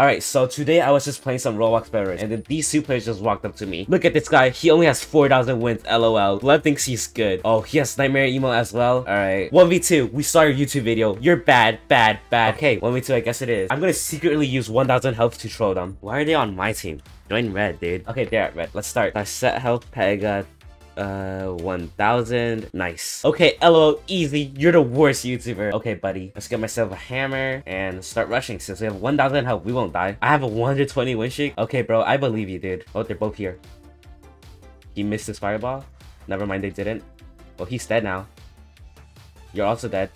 Alright, so today I was just playing some Roblox Bedwars, and then these two players just walked up to me. Look at this guy, he only has 4,000 wins, lol. Blood thinks he's good. Oh, he has Nightmare Emo as well. Alright. 1v2, we saw your YouTube video. You're bad. Okay, 1v2, I guess it is. I'm gonna secretly use 1,000 health to troll them. Why are they on my team? Join red, dude. Okay, they're at red. Let's start. I set health, Paragon. 1,000. Nice. Okay, LOL, easy. You're the worst YouTuber. Okay, buddy. Let's get myself a hammer and start rushing. Since we have 1,000 health, we won't die. I have a 120 win streak. Okay, bro, I believe you, dude. Oh, they're both here. He missed his fireball. Never mind, they didn't. Oh, he's dead now. You're also dead.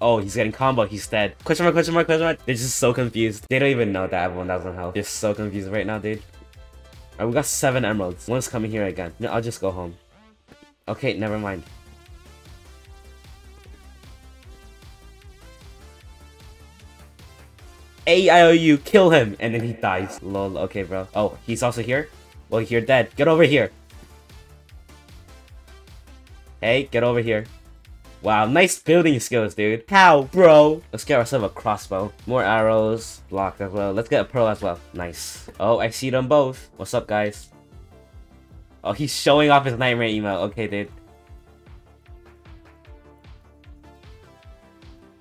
Oh, he's getting combo. He's dead. Question mark, question mark, question mark. They're just so confused. They don't even know that I have 1,000 health. They're so confused right now, dude. Alright, we got 7 emeralds. One's coming here again. No, I'll just go home. Okay, never mind. AIOU, kill him! And then he dies. Lol, okay, bro. Oh, he's also here? Well, you're dead. Get over here! Hey, get over here. Wow, nice building skills, dude. How, bro? Let's get ourselves a crossbow. More arrows. Block as well. Let's get a pearl as well. Nice. Oh, I see them both. What's up, guys? Oh, he's showing off his Nightmare Emo. Okay, dude.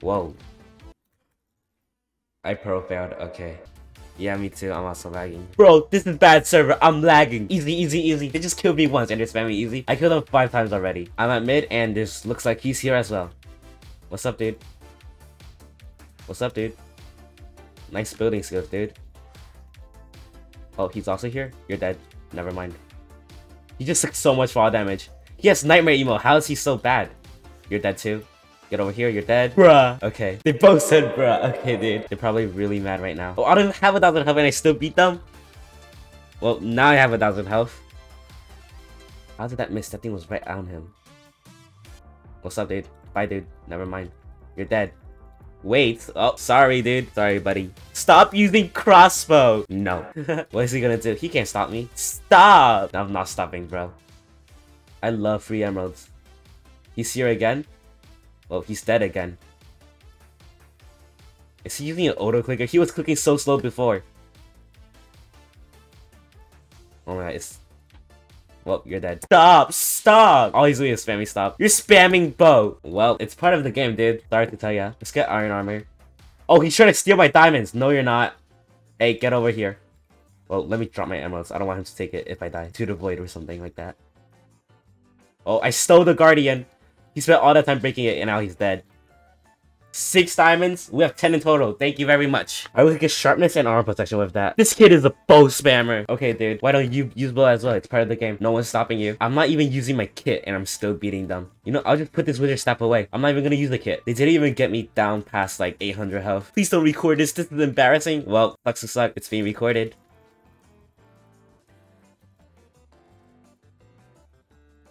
Whoa. I pearl failed. Okay. Yeah, me too. I'm also lagging. Bro, this is bad server. I'm lagging. Easy, easy, easy. They just killed me once and they're spamming easy. I killed them 5 times already. I'm at mid and this looks like he's here as well. What's up, dude? What's up, dude? Nice building skills, dude. Oh, he's also here? You're dead. Never mind. He just took so much fall damage. He has Nightmare Emo. How is he so bad? You're dead too. Get over here, you're dead. Bruh. Okay. They both said bruh. Okay, dude. They're probably really mad right now. Oh, I don't have 1,000 health and I still beat them? Well, now I have 1,000 health. How did that miss? That thing was right on him. What's up, dude? Bye, dude. Never mind. You're dead. Wait. Oh, sorry, dude. Sorry, buddy. Stop using crossbow. No. What is he gonna do? He can't stop me. Stop. I'm not stopping, bro. I love free emeralds. He's here again. Well, he's dead again. Is he using an auto-clicker? He was clicking so slow before. Oh my god, it's... Well, you're dead. Stop! Stop! All he's doing is spamming stop. You're spamming bow! Well, it's part of the game, dude. Sorry to tell ya. Let's get iron armor. Oh, he's trying to steal my diamonds! No, you're not. Hey, get over here. Well, let me drop my emeralds. I don't want him to take it if I die. To the void or something like that. Oh, I stole the guardian! He spent all that time breaking it, and now he's dead. 6 diamonds. We have 10 in total. Thank you very much. I will get sharpness and armor protection with that. This kid is a bow spammer. Okay, dude. Why don't you use bow as well? It's part of the game. No one's stopping you. I'm not even using my kit, and I'm still beating them. You know, I'll just put this wizard step away. I'm not even gonna use the kit. They didn't even get me down past, like, 800 health. Please don't record this. This is embarrassing. Well, sucks to suck. It's being recorded.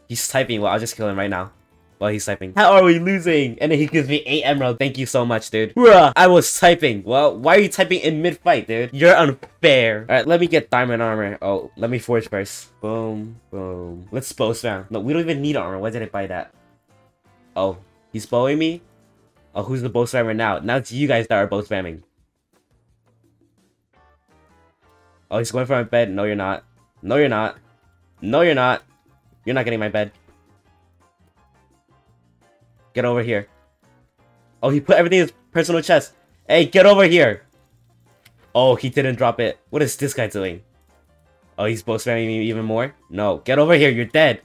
He's typing. Well, I'll just kill him right now. While he's typing. How are we losing? And then he gives me 8 emeralds. Thank you so much, dude. Bruh, I was typing. Well, why are you typing in mid-fight, dude? You're unfair. Alright, let me get diamond armor. Oh, let me forge first. Boom, boom. Let's bow spam. No, we don't even need armor. Why did I buy that? Oh, he's bowing me? Oh, who's the bow spammer now? Now it's you guys that are bow spamming. Oh, he's going for my bed. No, you're not. No, you're not. No, you're not. You're not getting my bed. Get over here. Oh, he put everything in his personal chest. Hey, get over here. Oh, he didn't drop it. What is this guy doing? Oh, he's both spamming me even more? No, get over here. You're dead.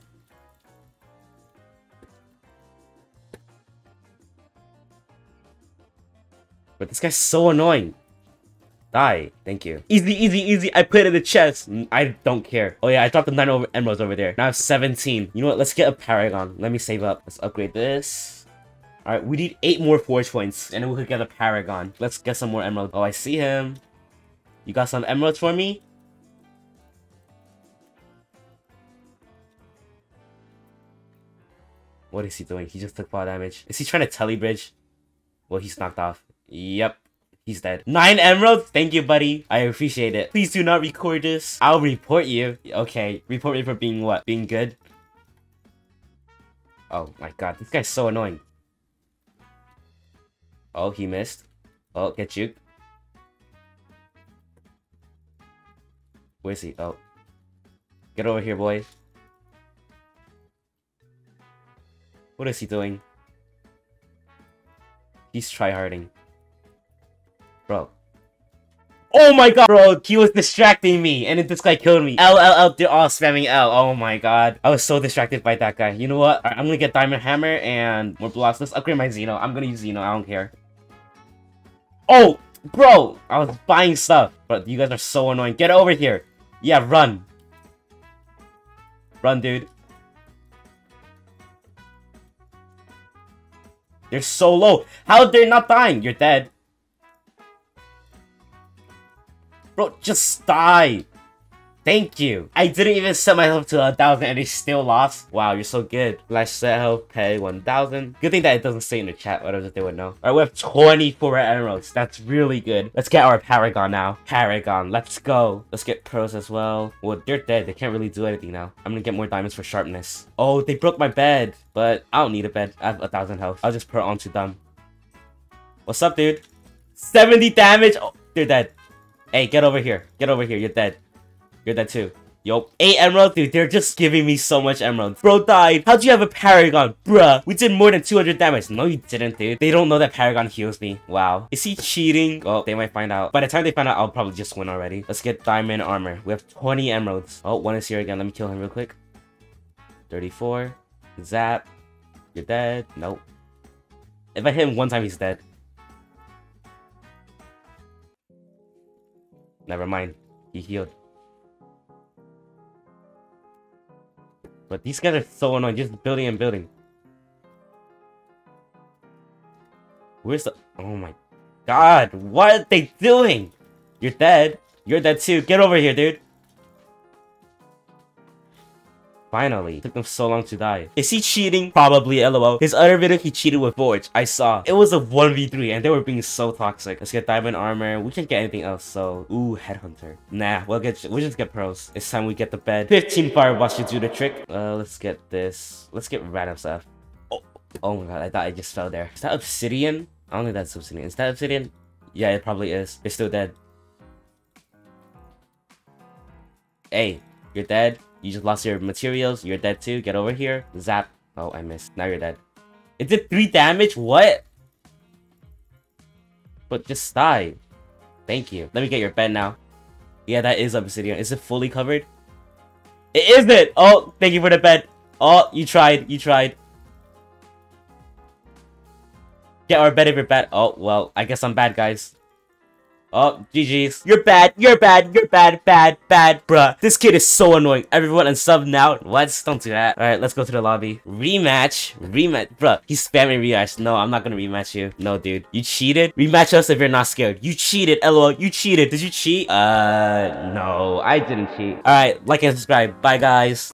But this guy's so annoying. Die. Thank you. Easy, easy, easy. I put it in the chest. I don't care. Oh, yeah. I dropped the 9 emeralds over there. Now I have 17. You know what? Let's get a Paragon. Let me save up. Let's upgrade this. Alright, we need 8 more forge points, and then we could get a Paragon. Let's get some more emeralds. Oh, I see him. You got some emeralds for me? What is he doing? He just took fall damage. Is he trying to telly bridge? Well, he's knocked off. Yep. He's dead. 9 emeralds? Thank you, buddy. I appreciate it. Please do not record this. I'll report you. Okay, report me for being what? Being good? Oh my god, this guy's so annoying. Oh, he missed. Oh, get you. Where's he? Oh. Get over here, boy. What is he doing? He's tryharding. Bro. Oh my god, bro! He was distracting me, and then this guy killed me. L. They're all spamming L. Oh my god. I was so distracted by that guy. You know what? Alright, I'm gonna get Diamond Hammer and more blocks. Let's upgrade my Xeno. I'm gonna use Xeno. I don't care. Oh! Bro! I was buying stuff. But you guys are so annoying. Get over here! Yeah, run! Run, dude. They're so low. How they're not dying? You're dead. Bro, just die. Thank you. I didn't even set myself to 1,000 and they still lost. Wow, you're so good. Let's set health pay 1,000. Good thing that it doesn't say in the chat, whatever they would know. Alright, we have 24 emeralds. That's really good. Let's get our Paragon now. Paragon, let's go. Let's get pearls as well. Well, they're dead. They can't really do anything now. I'm gonna get more diamonds for sharpness. Oh, they broke my bed. But I don't need a bed. I have 1,000 health. I'll just put it onto them. What's up, dude? 70 damage. Oh, they're dead. Hey, get over here. Get over here. You're dead. You're dead too. Yo, 8 emeralds, dude. They're just giving me so much emeralds. Bro died. How'd you have a Paragon? Bruh. We did more than 200 damage. No, you didn't, dude. They don't know that Paragon heals me. Wow. Is he cheating? Oh, they might find out. By the time they find out, I'll probably just win already. Let's get diamond armor. We have 20 emeralds. Oh, one is here again. Let me kill him real quick. 34. Zap. You're dead. Nope. If I hit him one time, he's dead. Never mind. He healed. But these guys are so annoying, just building and building. Where's the... Oh my god, what are they doing? You're dead. You're dead too. Get over here, dude. Finally. Took them so long to die. Is he cheating? Probably, lol. His other video, he cheated with Forge. I saw. It was a 1v3 and they were being so toxic. Let's get diamond armor. We can't get anything else, so... Ooh, headhunter. Nah, we'll just get pearls. It's time we get the bed. 15 fireballs should do the trick. Let's get this. Let's get random stuff. Oh my god, I thought I just fell there. Is that obsidian? I don't think that's obsidian. Is that obsidian? Yeah, it probably is. They're still dead. Hey, you're dead. You just lost your materials. You're dead too. Get over here. Zap. Oh, I missed. Now you're dead. It did 3 damage? What? But just die. Thank you. Let me get your bed now. Yeah, that is obsidian. Is it fully covered? It isn't! Oh, thank you for the bed. Oh, you tried. You tried. Get our bed if you're bad. Oh, well, I guess I'm bad, guys. Oh, GG's. You're bad, you're bad, you're bad, bad, bad, bruh. This kid is so annoying. Everyone unsub now. What? Don't do that. Alright, let's go to the lobby. Rematch. Rematch. Bruh, he's spamming rematch. No, I'm not gonna rematch you. No, dude. You cheated? Rematch us if you're not scared. You cheated, lol. You cheated. Did you cheat? No, I didn't cheat. Alright, like and subscribe. Bye, guys.